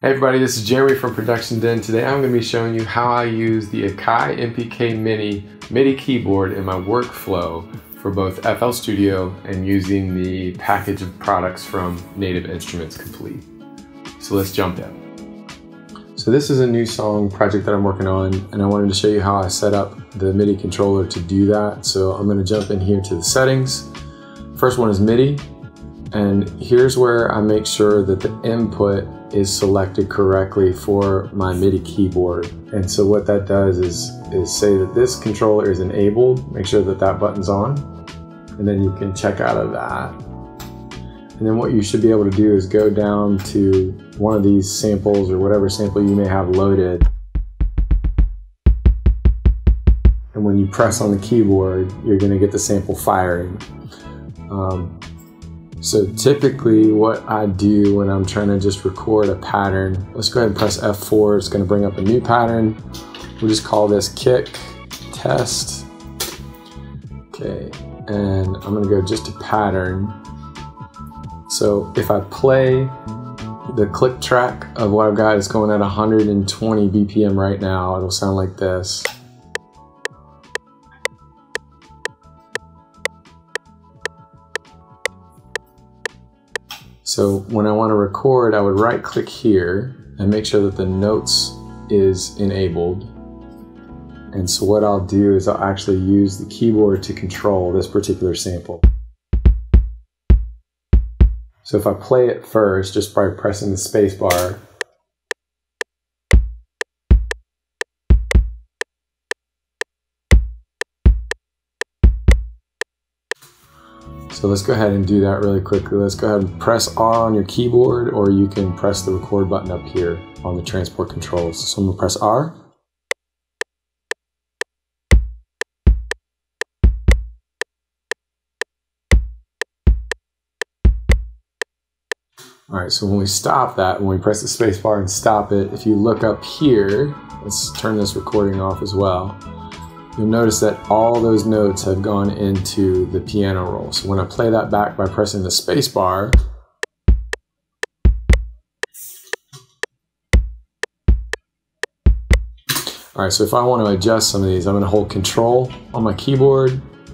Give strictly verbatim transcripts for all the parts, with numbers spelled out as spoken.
Hey everybody, this is Jeremy from Production Den. Today I'm going to be showing you how I use the Akai M P K Mini MIDI keyboard in my workflow for both F L Studio and using the package of products from Native Instruments Complete. So let's jump in. So this is a new song project that I'm working on, and I wanted to show you how I set up the MIDI controller to do that. So I'm going to jump in here to the settings. First one is MIDI, and here's where I make sure that the input is selected correctly for my MIDI keyboard. And so what that does is, is say that this controller is enabled, make sure that that button's on, and then you can check out of that. And then what you should be able to do is go down to one of these samples or whatever sample you may have loaded. And when you press on the keyboard, you're gonna get the sample firing. Um, So typically what I do when I'm trying to just record a pattern, let's go ahead and press F four, it's going to bring up a new pattern. We'll just call this kick test. Okay, and I'm going to go just to pattern. So if I play the click track of what I've got, it's going at one hundred twenty B P M right now, it'll sound like this. So when I want to record, I would right click here and make sure that the notes is enabled. And so what I'll do is I'll actually use the keyboard to control this particular sample. So if I play it first, just by pressing the space bar, so let's go ahead and do that really quickly. Let's go ahead and press R on your keyboard, or you can press the record button up here on the transport controls. So I'm going to press R. All right, so when we stop that, when we press the space bar and stop it, if you look up here, let's turn this recording off as well. You'll notice that all those notes have gone into the piano roll. So when I play that back by pressing the space bar, all right, so if I want to adjust some of these, I'm going to hold control on my keyboard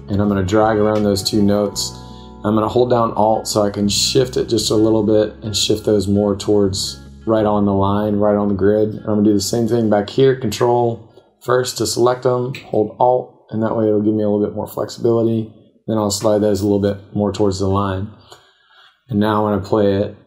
and I'm going to drag around those two notes. I'm going to hold down alt so I can shift it just a little bit and shift those more towards right on the line, right on the grid. And I'm going to do the same thing back here, control first to select them, hold Alt, and that way it'll give me a little bit more flexibility. Then I'll slide those a little bit more towards the line. And now when I play it,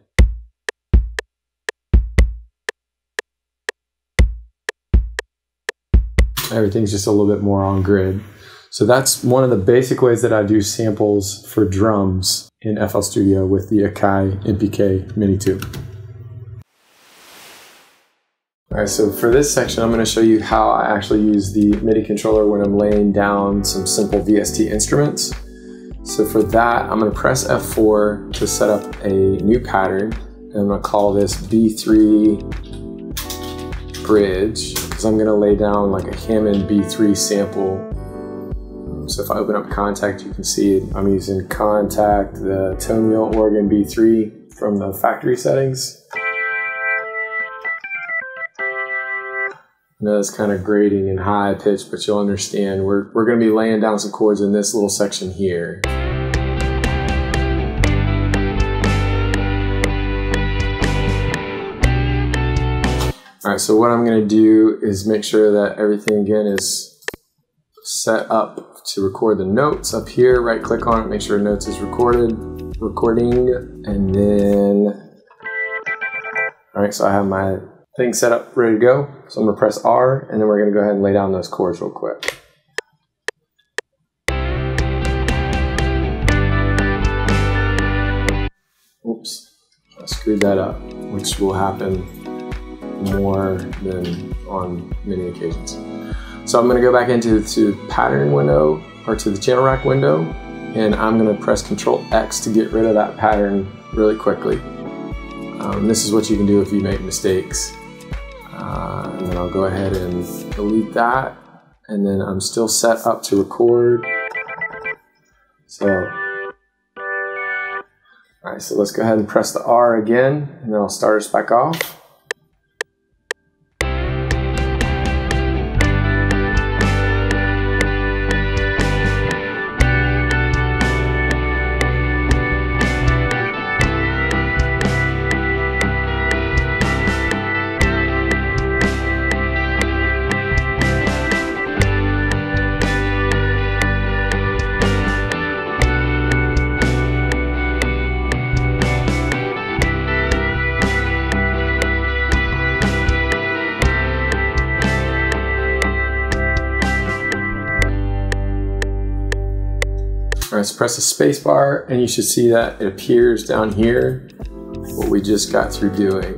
everything's just a little bit more on grid. So that's one of the basic ways that I do samples for drums in F L Studio with the Akai M P K Mini two. All right, so for this section, I'm going to show you how I actually use the MIDI controller when I'm laying down some simple V S T instruments. So for that, I'm going to press F four to set up a new pattern, and I'm going to call this B three bridge, because I'm going to lay down like a Hammond B three sample. So if I open up Contact, you can see I'm using Contact, the tone wheel organ B three from the factory settings. Now it's kind of grating and high pitch, but you'll understand we're, we're going to be laying down some chords in this little section here. All right, so what I'm going to do is make sure that everything again is set up to record the notes up here. Right click on it, make sure notes is recorded, recording, and then, all right, so I have my thing set up, ready to go. So I'm gonna press R, and then we're gonna go ahead and lay down those chords real quick. Oops, I screwed that up, which will happen more than on many occasions. So I'm gonna go back into to the pattern window, or to the channel rack window, and I'm gonna press Control X to get rid of that pattern really quickly. Um, this is what you can do if you make mistakes. Uh, and then I'll go ahead and delete that, and then I'm still set up to record. So, all right, so let's go ahead and press the R again, and then I'll start us back off. press, press the space bar, and you should see that it appears down here what we just got through doing.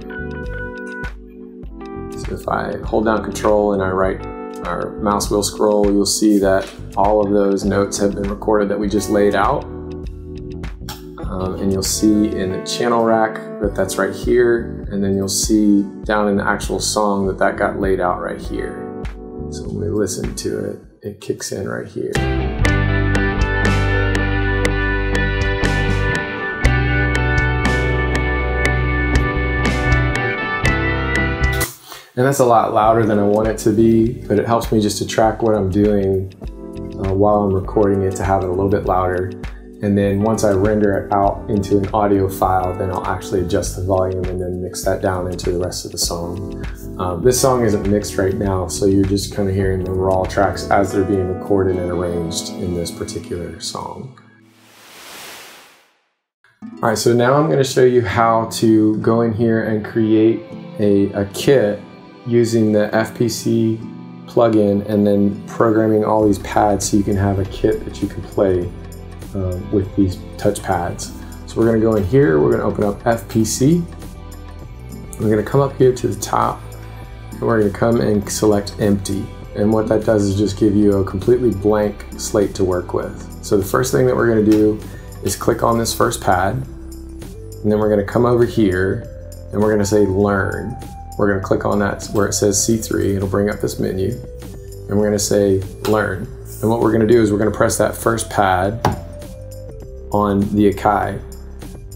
So if I hold down control and I write our mouse wheel scroll, you'll see that all of those notes have been recorded that we just laid out. Um, and you'll see in the channel rack that that's right here, and then you'll see down in the actual song that that got laid out right here. So when we listen to it, it kicks in right here. And that's a lot louder than I want it to be, but it helps me just to track what I'm doing uh, while I'm recording it, to have it a little bit louder. And then once I render it out into an audio file, then I'll actually adjust the volume and then mix that down into the rest of the song. Um, this song isn't mixed right now, so you're just kind of hearing the raw tracks as they're being recorded and arranged in this particular song. All right, so now I'm gonna show you how to go in here and create a, a kit using the F P C plugin and then programming all these pads so you can have a kit that you can play Uh, with these touch pads. So we're going to go in here, we're going to open up F P C, we're going to come up here to the top, and we're going to come and select empty. And what that does is just give you a completely blank slate to work with. So the first thing that we're going to do is click on this first pad, and then we're going to come over here and we're going to say learn. We're going to click on that where it says C three, it'll bring up this menu, and we're going to say learn. And what we're going to do is we're going to press that first pad on the Akai,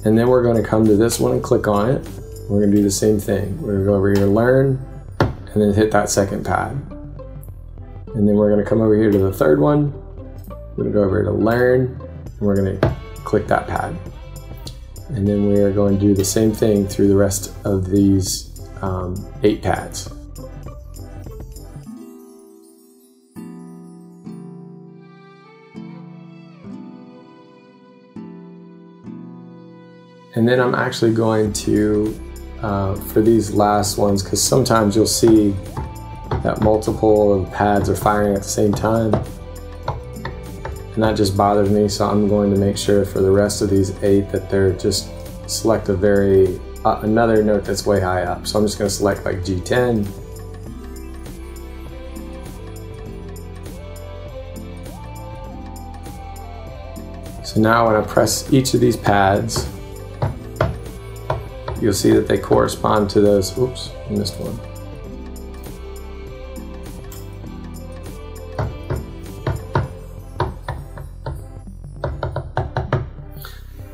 and then we're going to come to this one and click on it. We're going to do the same thing. We're going to go over here, learn, and then hit that second pad. And then we're going to come over here to the third one. We're going to go over here to learn, and we're going to click that pad. And then we are going to do the same thing through the rest of these um, eight pads. And then I'm actually going to, uh, for these last ones, because sometimes you'll see that multiple pads are firing at the same time. And that just bothers me, so I'm going to make sure for the rest of these eight that they're just select a very, uh, another note that's way high up. So I'm just gonna select like G ten. So now when I press each of these pads, you'll see that they correspond to those, oops, I missed one.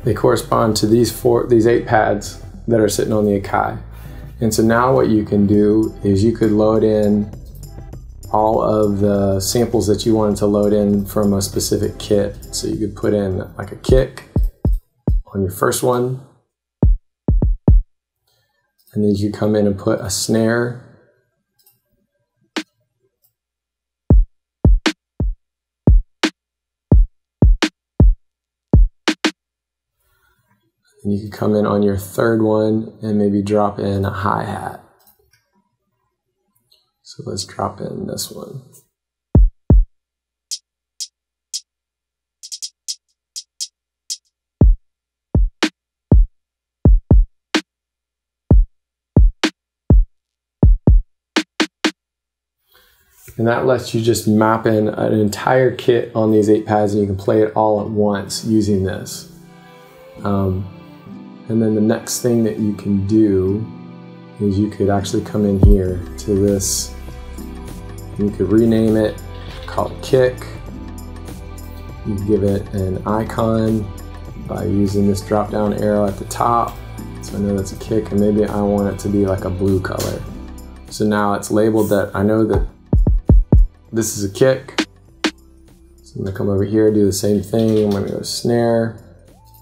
They correspond to these four, these eight pads that are sitting on the Akai. And so now what you can do is you could load in all of the samples that you wanted to load in from a specific kit. So you could put in like a kick on your first one, and then you come in and put a snare, and you can come in on your third one and maybe drop in a hi-hat. So let's drop in this one. And that lets you just map in an entire kit on these eight pads, and you can play it all at once using this. Um, and then the next thing that you can do is you could actually come in here to this, you could rename it, call it Kick. You can give it an icon by using this drop down arrow at the top. So I know that's a kick, and maybe I want it to be like a blue color. So now it's labeled that I know that this is a kick. So I'm gonna come over here, do the same thing. I'm gonna go snare.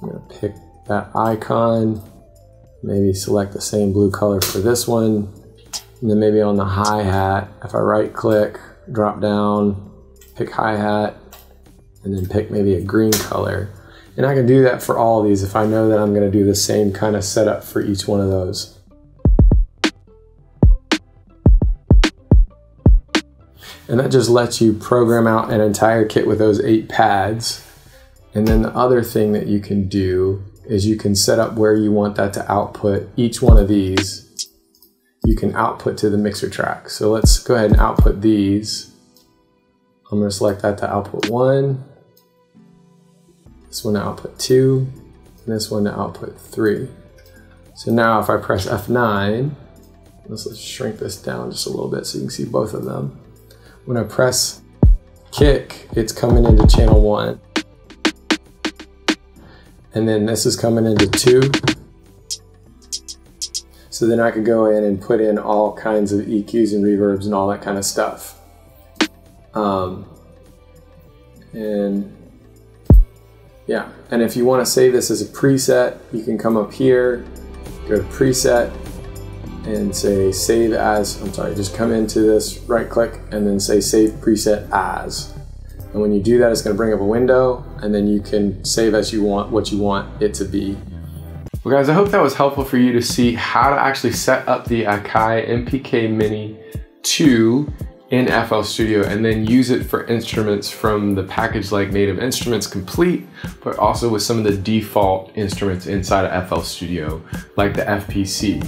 I'm gonna pick that icon. Maybe select the same blue color for this one. And then maybe on the hi-hat, if I right click, drop down, pick hi-hat, and then pick maybe a green color. And I can do that for all of these if I know that I'm gonna do the same kind of setup for each one of those. And that just lets you program out an entire kit with those eight pads And then the other thing that you can do is you can set up where you want that to output. Each one of these you can output to the mixer track. So let's go ahead and output these. I'm going to select that to output one, this one to output two, and this one to output three. So now if I press F nine, let's, let's shrink this down just a little bit so you can see both of them. When I press kick, it's coming into channel one. And then this is coming into two. So then I could go in and put in all kinds of E Qs and reverbs and all that kind of stuff. Um, and yeah, and if you want to save this as a preset, you can come up here, go to preset and say save as, I'm sorry, just come into this, right click, and then say save preset as. And when you do that, it's going to bring up a window, and then you can save as you want, what you want it to be. Well guys, I hope that was helpful for you to see how to actually set up the Akai M P K Mini two in F L Studio and then use it for instruments from the package like Native Instruments Complete, but also with some of the default instruments inside of F L Studio, like the F P C.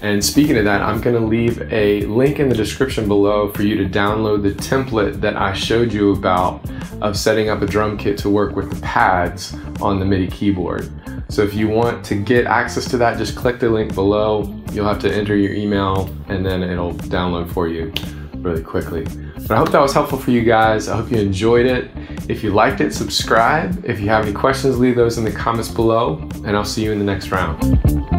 And speaking of that, I'm gonna leave a link in the description below for you to download the template that I showed you about of setting up a drum kit to work with the pads on the MIDI keyboard. So if you want to get access to that, just click the link below. You'll have to enter your email and then it'll download for you really quickly. But I hope that was helpful for you guys. I hope you enjoyed it. If you liked it, subscribe. If you have any questions, leave those in the comments below, and I'll see you in the next round.